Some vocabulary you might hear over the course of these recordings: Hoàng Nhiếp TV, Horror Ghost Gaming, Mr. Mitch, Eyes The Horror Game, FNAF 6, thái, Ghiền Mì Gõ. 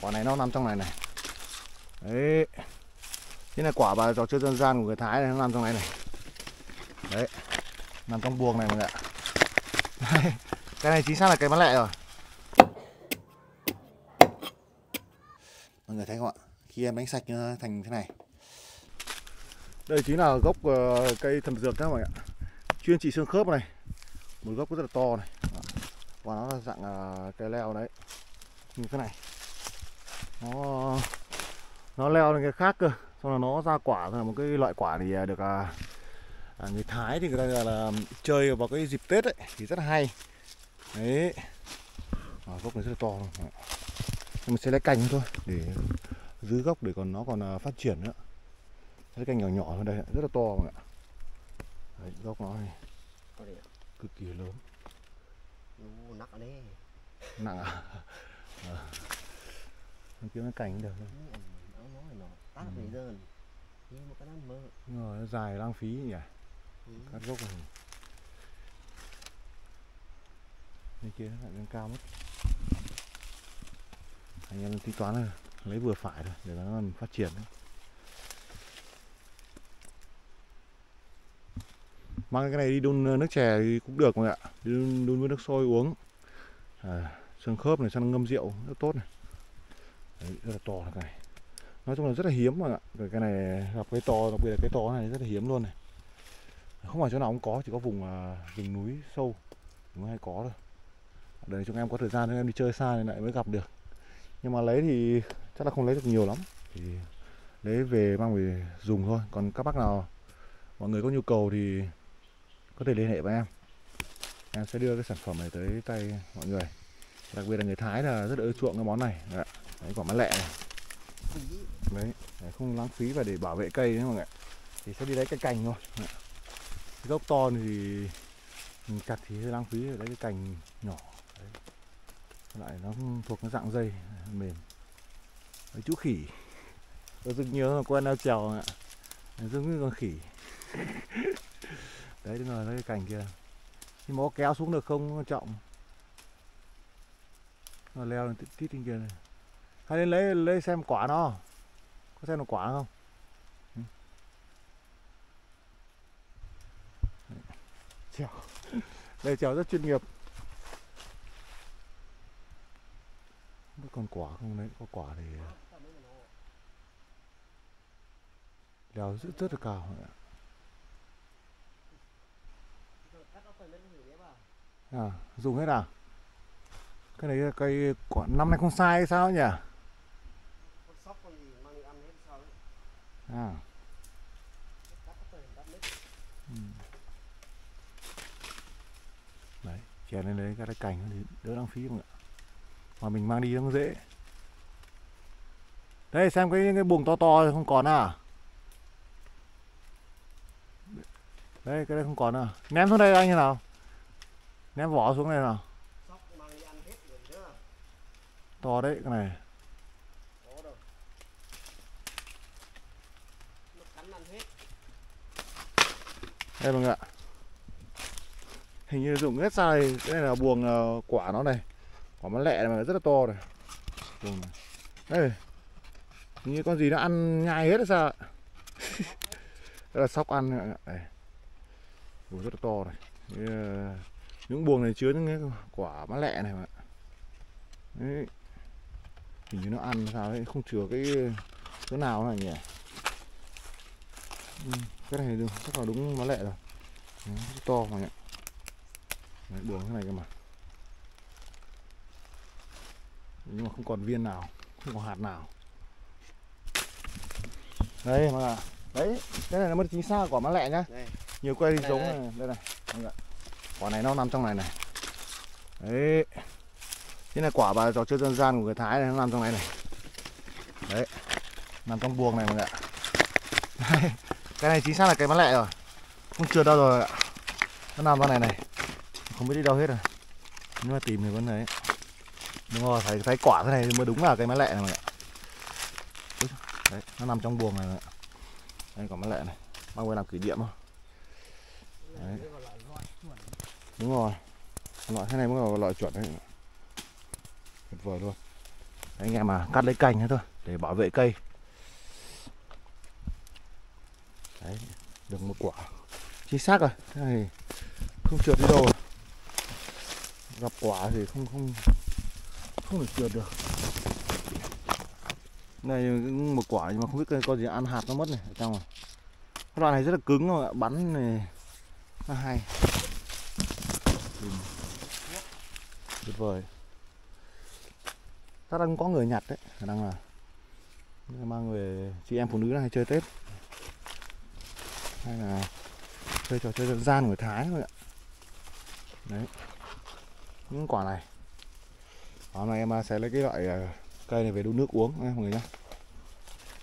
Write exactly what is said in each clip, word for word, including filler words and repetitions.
Quả này nó nằm trong này này. Đấy. Thế là quả bà trò chơi dân gian của người Thái này, nó nằm trong này này. Đấy. Nằm trong buồng này mọi người ạ. Đấy. Cái này chính xác là cái bán lẹ rồi. Mọi người thấy không ạ? Khi em đánh sạch nó thành thế này. Đây chính là gốc uh, cây thầm dược các bạn ạ. Chuyên trị xương khớp này. Một gốc rất là to này. Và nó là dạng uh, cây leo đấy. Như thế này. Nó nó leo lên cái khác cơ. Xong là nó ra quả là một cái loại quả thì được uh, người Thái thì người ta là, là chơi vào cái dịp Tết ấy thì rất là hay. Đấy. À, gốc này rất là to luôn. Mình sẽ lấy cành thôi để giữ gốc để còn nó còn phát triển nữa. Cái cành nhỏ nhỏ ở đây rất là to mọi người ạ. Đấy, gốc nó này cực kỳ lớn. Nặng đấy. Nặng à? À. Mình kiếm cái cành được. Ừ. Đúng rồi, nó dài lãng phí nhỉ. Ừ. Cắt gốc này. Bên kia lại lên cao mất. Anh em tính toán là lấy vừa phải thôi để nó làm phát triển. Mang cái này đi đun nước chè thì cũng được mọi người ạ. Đi đun, đun với nước sôi uống. À, xương khớp này sang ngâm rượu rất tốt này. Đấy, rất là to là cái này. Nói chung là rất là hiếm mọi người ạ. Rồi cái này gặp cái to, đặc biệt là cái to này rất là hiếm luôn này. Không phải chỗ nào cũng có, chỉ có vùng rừng núi sâu mới hay có thôi. Để chúng em có thời gian chúng em đi chơi xa này lại mới gặp được. Nhưng mà lấy thì chắc là không lấy được nhiều lắm. Thì lấy về mang về dùng thôi. Còn các bác nào mọi người có nhu cầu thì có thể liên hệ với em. Em sẽ đưa cái sản phẩm này tới tay mọi người. Đặc biệt là người Thái là rất là ưa chuộng cái món này. Đấy, quả mát lẹ này. Đấy, không lãng phí và để bảo vệ cây đấy mọi người. Thì sẽ đi lấy cái cành thôi. Đấy. Gốc to thì mình chặt thì hơi lãng phí, lấy cái cành nhỏ. Đấy. Lại nó thuộc cái dạng dây mềm. Đấy, chú khỉ. Tôi rất nhớ là quen ao trèo ạ. Giống như con khỉ. Đấy đúng rồi, cái cành kia. Nhưng mà có kéo xuống được không quan trọng. Nó leo lên tít tít trên kia này. Hay nên lấy lấy xem quả nó. Có xem nó quả không? Trèo. Đây trèo rất chuyên nghiệp. Vẫn còn quả không đấy, có quả thì leo rất rất là cao. À, dùng hết à? Cái này cây quả năm nay không sai hay sao nhỉ? À. Đấy, chèn lên đấy các cành thì đỡ lãng phí không ạ? Mà mình mang đi nó dễ. Đây xem cái cái buồng to to không còn à? Đây cái đây không còn à? Ném xuống đây anh như nào? Ném vỏ xuống đây nào. To đấy cái này. Đây mọi người ạ. Hình như dùng hết ra đây. Cái này là buồng quả nó này. Quả mát lẹ này mà rất là to này. Buồng này. Đây. Hình như con gì nó ăn nhai hết sao. Đây là sóc ăn mọi người ạ. Đây. Buồng rất là to này. Yeah. Những buồng này chứa những cái quả mát lẹ này mà. Đấy. Hình như nó ăn sao đấy, không chừa cái chỗ nào này nhỉ. Ừ. Cái này đúng, chắc là đúng mát lẹ rồi. Đấy, to mà nhỉ. Đấy, buồng thế này cơ mà. Nhưng mà không còn viên nào, không còn hạt nào. Đấy mà. Đấy, cái này nó mới chính xác quả mát lẹ nhá. Đây. Nhiều cây thì giống này, đây này. Đây này. Quả này nó nằm trong này này. Đấy. Thế là quả bà trò chơi dân gian của người Thái này, nó nằm trong này này. Đấy. Nằm trong buồng này mọi người ạ. Đấy. Cái này chính xác là cái mát lẹ rồi. Không chừa đâu rồi ạ. Nó nằm trong này này. Không biết đi đâu hết rồi. Nhưng mà tìm thì vẫn đấy. Đúng rồi, phải thấy quả thế này mới đúng là cái mát lẹ này mọi người ạ. Đấy, nó nằm trong buồng này mọi người ạ. Đây quả mát lẹ này. Bao người làm kỷ niệm thôi. Đấy. Đúng rồi, loại thế này mới là loại chuẩn đấy, tuyệt vời luôn. anh em mà cắt lấy cành thôi để bảo vệ cây. Đấy, được một quả chính xác rồi. Thế này không trượt đi đâu rồi. Gặp quả thì không không không được trượt được. Này một quả nhưng mà không biết cây con gì ăn hạt nó mất này ở trong này. Cái đoạn này rất là cứng rồi, bắn này nó hay. Tuyệt vời. Chắc đang có người nhặt đấy, khả năng là mang về chị em phụ nữ này chơi Tết hay là chơi trò chơi dân gian của Thái thôi ạ. Đấy, những quả này. Đó, hôm nay em sẽ lấy cái loại cây này về đun nước uống nha mọi người nhá.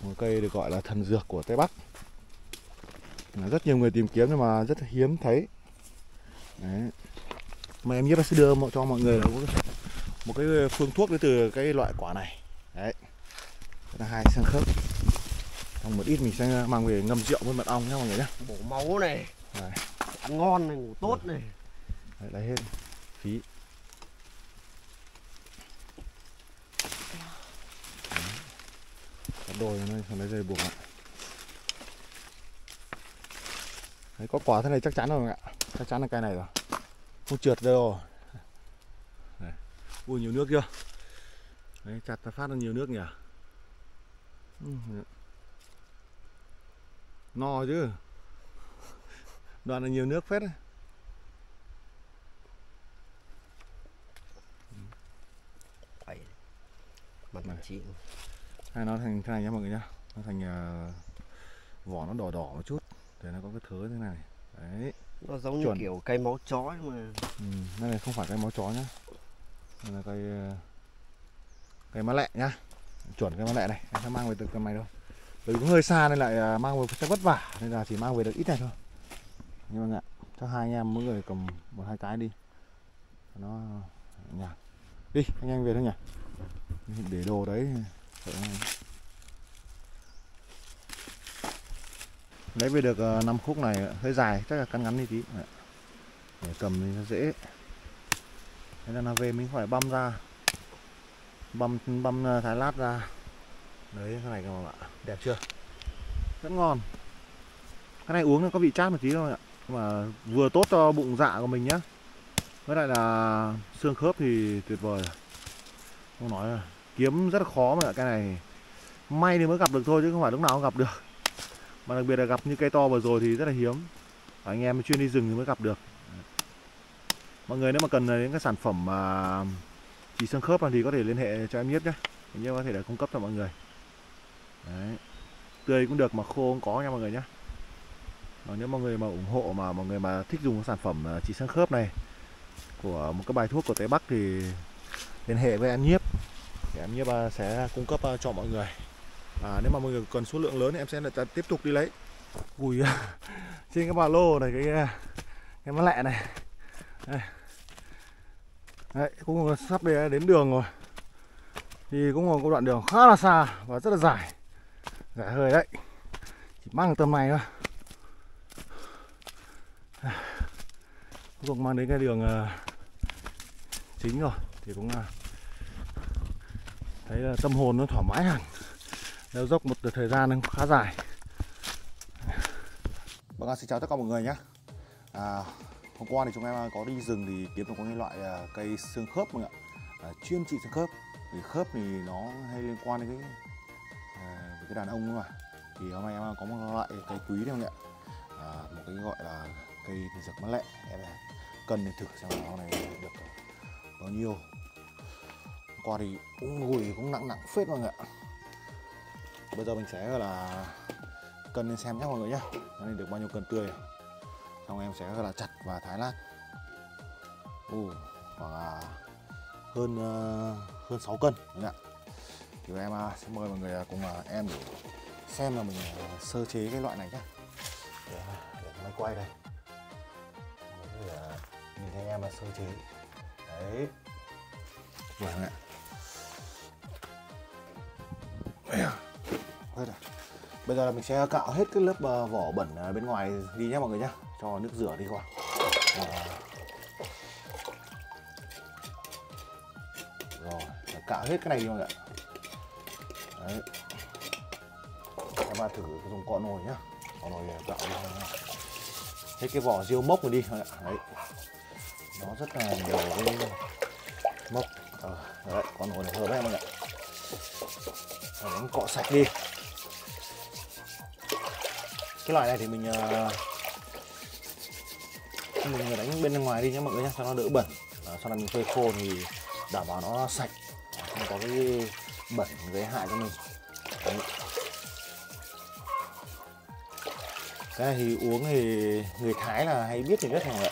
Một cây được gọi là thần dược của Tây Bắc. Rất nhiều người tìm kiếm nhưng mà rất hiếm thấy. Đấy. Mà em Nhiếp sẽ đưa cho mọi người một cái phương thuốc đến từ cái loại quả này. Đấy. Đây là hai xương khớp. Trong một ít mình sẽ mang về ngâm rượu với mật ong nhá mọi người nhá. Bổ máu này. Đấy. Ăn ngon này, ngủ tốt này. Đấy, lấy hết phí. Cắt đôi nó xong lấy dây buộc ạ. Đấy, có quả thế này chắc chắn rồi ạ. Chắc chắn là cây này rồi. Không trượt đâu. Đấy. Ui nhiều nước chưa. Đấy, chặt ta phát ra nhiều nước nhỉ. No chứ. Đoạn là nhiều nước phết đấy. Mặt này. Chị. Hay nó thành thế này nhá mọi người nhá. Nó thành uh, vỏ nó đỏ đỏ một chút. Để nó có cái thớ thế này. Đấy. Nó giống chuẩn. Như kiểu cây máu chó mà. Ừ, đây này không phải cây máu chó nhá. Đây là cây cây má lẹ nhá. Chuẩn cây má lẹ này, em sẽ mang về từ tầm này đâu. Bởi vì cũng hơi xa nên lại mang về sẽ vất vả nên là chỉ mang về được ít này thôi. Nhưng mà ạ, cho hai anh em mỗi người cầm một hai cái đi. Nó nhạt. Đi, anh em về thôi nhỉ. Để đồ đấy. Lấy về được năm khúc này hơi dài, chắc là cắn ngắn đi tí. Để cầm thì nó dễ. Thế là nó về mình phải băm ra. Băm băm thái lát ra. Đấy, cái này các bạn ạ. Đẹp chưa? Rất ngon. Cái này uống nó có vị chát một tí thôi ạ. Nhưng mà vừa tốt cho bụng dạ của mình nhá. Với lại là xương khớp thì tuyệt vời. Không nói là kiếm rất khó mà cái này may thì mới gặp được thôi chứ không phải lúc nào cũng gặp được. Mà đặc biệt là gặp như cây to vừa rồi thì rất là hiếm. Và anh em chuyên đi rừng thì mới gặp được. Mọi người nếu mà cần đến các sản phẩm mà chỉ xương khớp thì có thể liên hệ cho em Nhiếp nhé. Em Nhiếp có thể là cung cấp cho mọi người. Đấy. Tươi cũng được mà khô cũng có nha mọi người nhé. Và nếu mọi người mà ủng hộ mà mọi người mà thích dùng sản phẩm chỉ xương khớp này của một cái bài thuốc của Tây Bắc thì liên hệ với em Nhiếp để em Nhiếp sẽ cung cấp cho mọi người. À, nếu mà mọi người cần số lượng lớn thì em sẽ lại tiếp tục đi lấy. Ui, trên cái ba lô này cái cái má lẹ này. Đây. Đấy, cũng sắp đến đường rồi. Thì cũng một đoạn đường khá là xa và rất là dài. Dài hơi đấy. Chỉ mang tầm này thôi. Cuối cùng mang đến cái đường chính rồi thì cũng thấy tâm hồn nó thoải mái hẳn. Leo dốc một thời gian khá dài. Vâng ạ, xin chào tất cả mọi người nhé. à, Hôm qua thì chúng em có đi rừng thì kiếm được những loại cây xương khớp mọi người ạ. À, chuyên trị xương khớp. Vì khớp thì nó hay liên quan đến cái, à, với cái đàn ông mà. Thì hôm nay em có một loại cây quý này mọi người ạ. À, một cái gọi là cây dược má lẹ. Em cần để thử xem nó này được bao nhiêu. Hôm qua thì cũng gùi cũng nặng nặng phết mọi người ạ. Bây giờ mình sẽ gọi là cân lên xem nhé mọi người nhé. Nó được bao nhiêu cân tươi. Xong em sẽ gọi là chặt và thái lát. Ồ, khoảng hơn hơn sáu cân ạ. Thì em sẽ mời mọi người cùng em để xem là mình sơ chế cái loại này nhé. Để, để máy quay đây. Nhìn thấy em là sơ chế. Đấy. Rồi ạ. Bây giờ là mình sẽ cạo hết cái lớp vỏ bẩn bên ngoài đi nhé mọi người nhé. Cho nước rửa đi qua. À. Rồi, cạo hết cái này đi mọi người ạ. Đấy. Các bạn thử dùng cọ nồi nhá. Cọ nồi tạo hết cái vỏ riêu mốc rồi đi. Đấy. Nó rất là nhiều cái mốc. Đấy, cọ nồi này hợp đấy em ạ. Đánh cọ sạch đi. Cái loại này thì mình mình đánh bên ngoài đi nhé mọi người nhé, cho nó đỡ bẩn. Sau này mình phơi khô thì đảm bảo nó sạch, không có cái bẩn gây hại cho mình. Đấy. Cái này thì uống thì người Thái là hay biết thì biết rằng ạ,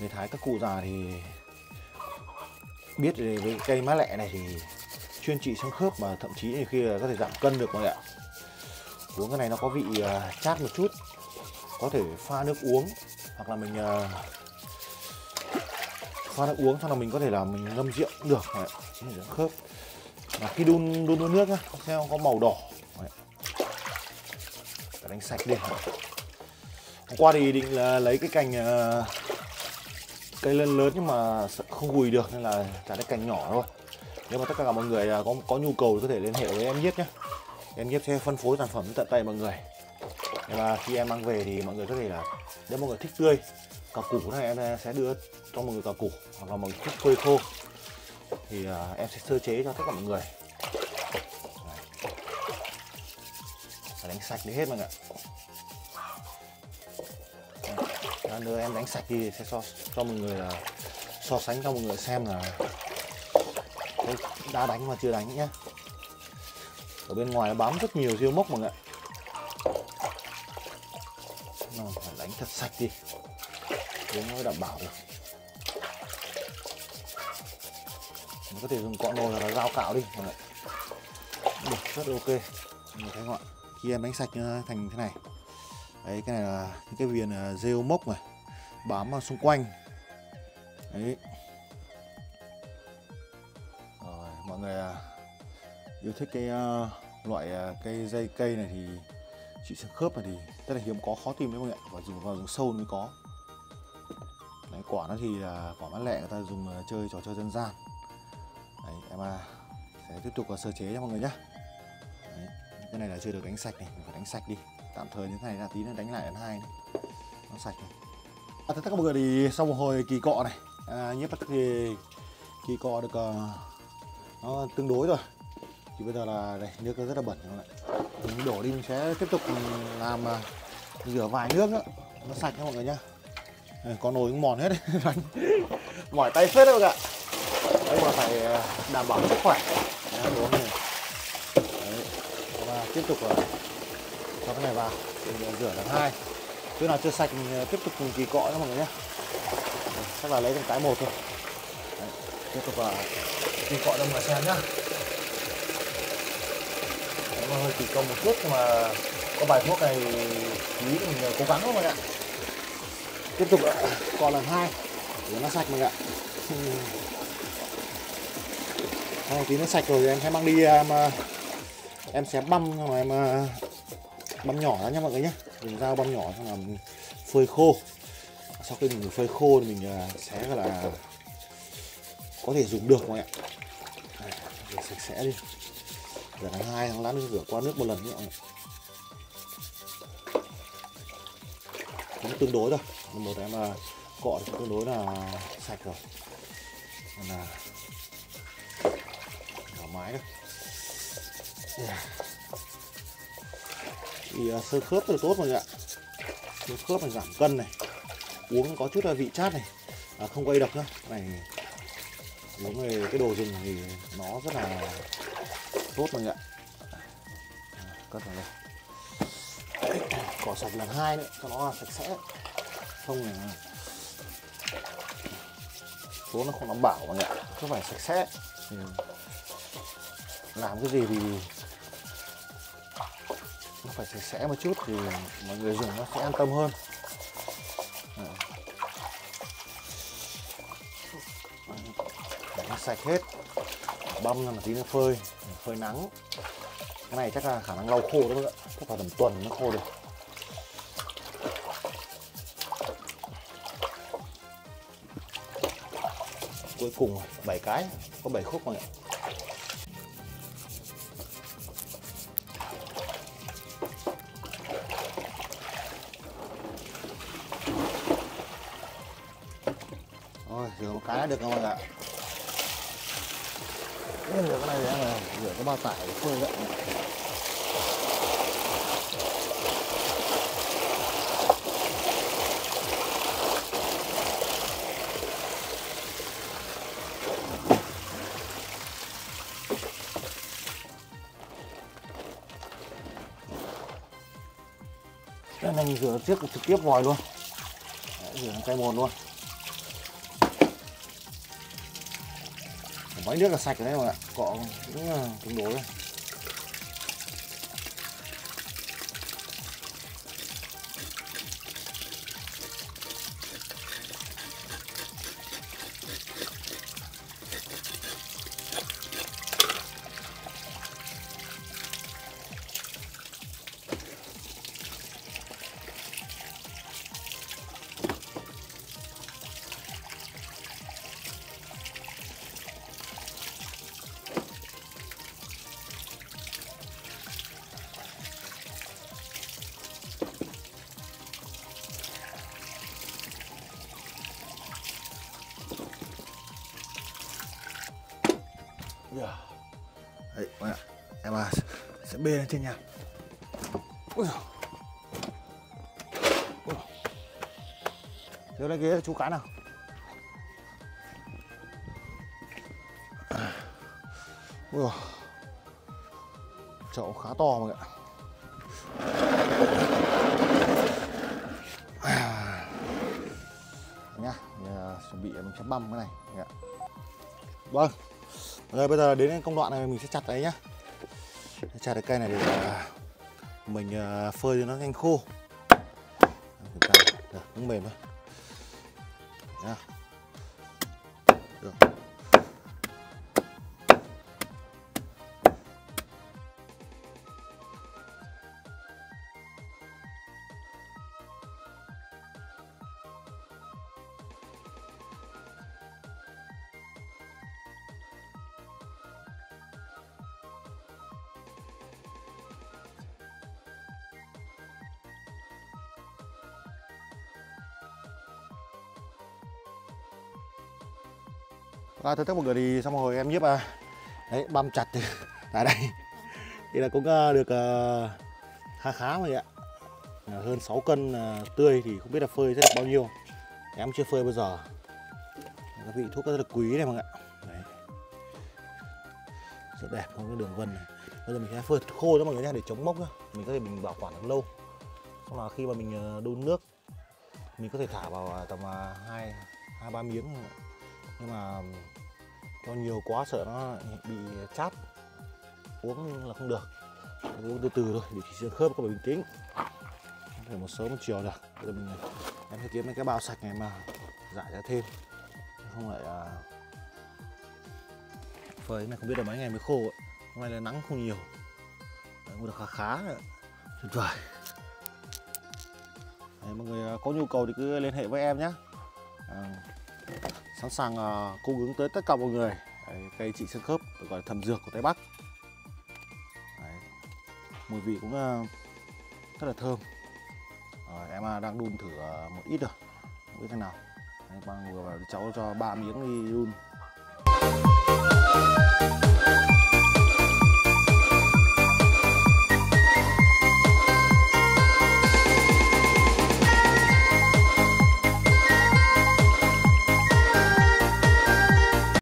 người Thái các cụ già thì biết về cái cây má lẹ này thì chuyên trị xương khớp mà thậm chí nhiều khi là có thể giảm cân được mọi người ạ. Uống cái này nó có vị uh, chát một chút, có thể pha nước uống hoặc là mình uh, pha nước uống xong là mình có thể là mình ngâm rượu cũng được mọi người ạ. Khớp mà khi đun đun, đun nước á, xem có màu đỏ. Phải đánh sạch đi. Hôm qua thì định là lấy cái cành uh, cây lên lớn nhưng mà không gùi được nên là trả cái cành nhỏ thôi. Nếu mà tất cả mọi người có có nhu cầu thì có thể liên hệ với em Nhiếp nhé. Em Nhiếp sẽ phân phối sản phẩm tận tay mọi người. Và khi em mang về thì mọi người có thể là nếu mọi người thích tươi, cà củ này em sẽ đưa cho mọi người cà củ, hoặc là mọi người thích phơi khô thì em sẽ sơ chế cho tất cả mọi người. Phải đánh sạch đi hết mọi người ạ. Nếu em đánh sạch thì sẽ so cho mọi người là so sánh cho mọi người xem là đã đánh mà chưa đánh nhé. Ở bên ngoài nó bám rất nhiều riêu mốc mọi người ạ. Phải đánh thật sạch đi, uống mới đảm bảo được. Mình có thể dùng cọ nồi hoặc là dao cạo đi mọi người. Được, rất ok. Mình thấy không ạ? Khi em đánh sạch thành thế này. Đấy, cái này là những cái viền rêu mốc này bám vào xung quanh. Đấy. Rồi, mọi người yêu thích cái uh, loại cây dây cây này thì trị xương khớp này thì rất là hiếm có, khó tìm đấy mọi người ạ, và dùng vào rừng sâu mới có. Đấy, quả nó thì là quả má lẹ người ta dùng uh, chơi trò chơi dân gian. Đấy, em uh, sẽ tiếp tục uh, sơ chế cho mọi người nhé. Đấy, cái này là chưa được đánh sạch này, mình phải đánh sạch đi. Tạm thời những cái này là tí nữa đánh lại lần hai nữa. Nó sạch này. À, tất cả mọi người thì sau một hồi kỳ cọ này, à, Nhiếp thì kỳ cọ được uh, nó tương đối rồi. Thì bây giờ là đây, nước rất là bẩn rồi. Mình đổ đi, mình sẽ tiếp tục làm uh, rửa vài nước nữa, nó sạch nha mọi người nhá. À, có nồi cũng mòn hết đấy. Mỏi tay phết đấy mọi người ạ. Đấy mà phải đảm bảo sức khỏe. Đấy, đúng rồi. Đấy. Và tiếp tục uh, cho cái này vào, mình rửa lần hai. Chỗ nào chưa sạch mình tiếp tục cùng kỳ cọ nha mọi người nhé. Chắc là lấy từng cái một thôi. Đấy, tiếp tục vào kỳ cọ cho mọi người xem nhá. Nó hơi kỳ công một chút mà có bài thuốc này tí mình cố gắng thôi mọi người ạ. Tiếp tục cọ lần hai để nó sạch mọi người ạ. Một tí nó sạch rồi thì em sẽ mang đi, em em sẽ băm xong rồi em băm nhỏ ra nha mọi người nhé, dùng dao băm nhỏ xong là mình phơi khô. Sau khi mình phơi khô thì mình sẽ là có thể dùng được mọi người ạ. Rửa sạch sẽ đi, rửa tháng hai tháng lát rửa qua nước một lần nữa. Cũng tương đối thôi, một cái mà cọ thì cũng tương đối là sạch rồi, nên là thoải mái thôi. Thì uh, sơ khớp rất là tốt mọi người ạ. Sơ khớp này, giảm cân này, uống có chút là vị chát này, à, không gây độc nữa này. Uống về cái đồ dùng thì nó rất là tốt mọi người ạ. À, cất vào đây, cỏ sạch lần hai nữa cho nó sạch sẽ, không này số nó không đảm bảo mọi người ạ. Cứ phải sạch sẽ thì làm cái gì thì nó phải sạch sẽ một chút thì mọi người dùng nó sẽ an tâm hơn. Để nó sạch hết, băm ra một tí nó phơi, phơi nắng. Cái này chắc là khả năng lau khô đấy ạ, chắc phải tầm tuần nó khô được. Cuối cùng bảy cái, có bảy khúc mọi người. Thôi, rửa một cái đã được không anh ạ? Rửa cái này là rửa cái bao tải để phơi vậy. Cái này mình rửa trước trực tiếp vòi luôn. Đấy, rửa cái bồn luôn. Máy nước là sạch đấy các bạn ạ, cọ cũng tương đối. Đấy, bạn ạ, em à, sẽ bê lên trên nhà. Ui dồi. Ui dồi. Đưa lên ghế chú cá nào. Ui dồi. Chậu khá to mọi người ạ. Nha, chuẩn bị mình sẽ băm cái này mọi ạ. Vâng. Rồi bây giờ đến công đoạn này mình sẽ chặt đấy nhá. Chặt cái cây này để mình phơi cho nó nhanh khô. Được, cũng mềm thôi. Nha. Được. À, thưa tất cả mọi người thì xong rồi em Nhiếp à, đấy băm chặt thì tại đây thì là cũng được uh, khá khá rồi ạ, hơn sáu cân uh, tươi thì không biết là phơi sẽ được bao nhiêu, em chưa phơi bao giờ. Các vị thuốc rất là quý này mọi người ạ, đấy. Rất đẹp không cái đường vân này. Bây giờ mình sẽ phơi khô cho mọi người nha để chống mốc đó. Mình có thể mình bảo quản được lâu. Xong là khi mà mình đun nước mình có thể thả vào tầm hai hai ba miếng này. Nhưng mà cho nhiều quá sợ nó bị chát, uống là không được, uống từ từ thôi để chỉ xương khớp có phải bình tĩnh, phải một sớm một chiều được. Bây giờ mình em sẽ kiếm mấy cái bao sạch này mà giải ra thêm, không lại à... phơi này không biết là mấy ngày mới khô ấy. Hôm nay là nắng không nhiều, cũng được khá khá, tuyệt vời. Đấy, mọi người có nhu cầu thì cứ liên hệ với em nhé. À... sẵn sàng uh, cung ứng tới tất cả mọi người cây trị xương khớp gọi là thẩm dược của Tây Bắc. Đấy. Mùi vị cũng uh, rất là thơm. Rồi, em uh, đang đun thử uh, một ít rồi, không biết thế nào. Đấy, bạn vừa vào cháu cho ba miếng đi đun.